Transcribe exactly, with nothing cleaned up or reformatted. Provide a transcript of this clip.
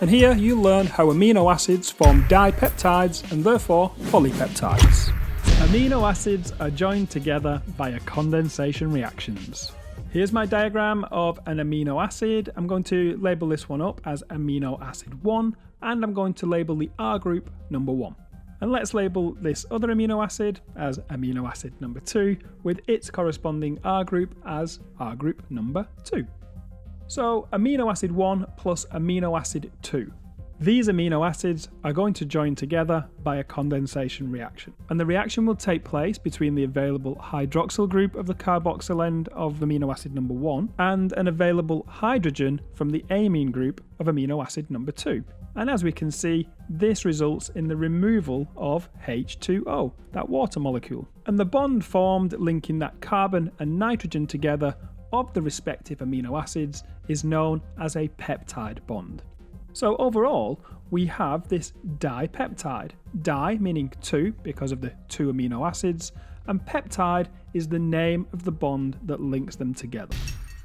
and here you learned how amino acids form dipeptides and therefore polypeptides. Amino acids are joined together via condensation reactions. Here's my diagram of an amino acid. I'm going to label this one up as amino acid one, and I'm going to label the R group number one. And let's label this other amino acid as amino acid number two, with its corresponding R group as R group number two. So amino acid one plus amino acid two. These amino acids are going to join together by a condensation reaction. And the reaction will take place between the available hydroxyl group of the carboxyl end of amino acid number one and an available hydrogen from the amine group of amino acid number two. And as we can see, this results in the removal of H two O, that water molecule. And the bond formed linking that carbon and nitrogen together of the respective amino acids is known as a peptide bond. So overall, we have this dipeptide. Di meaning two because of the two amino acids, and peptide is the name of the bond that links them together.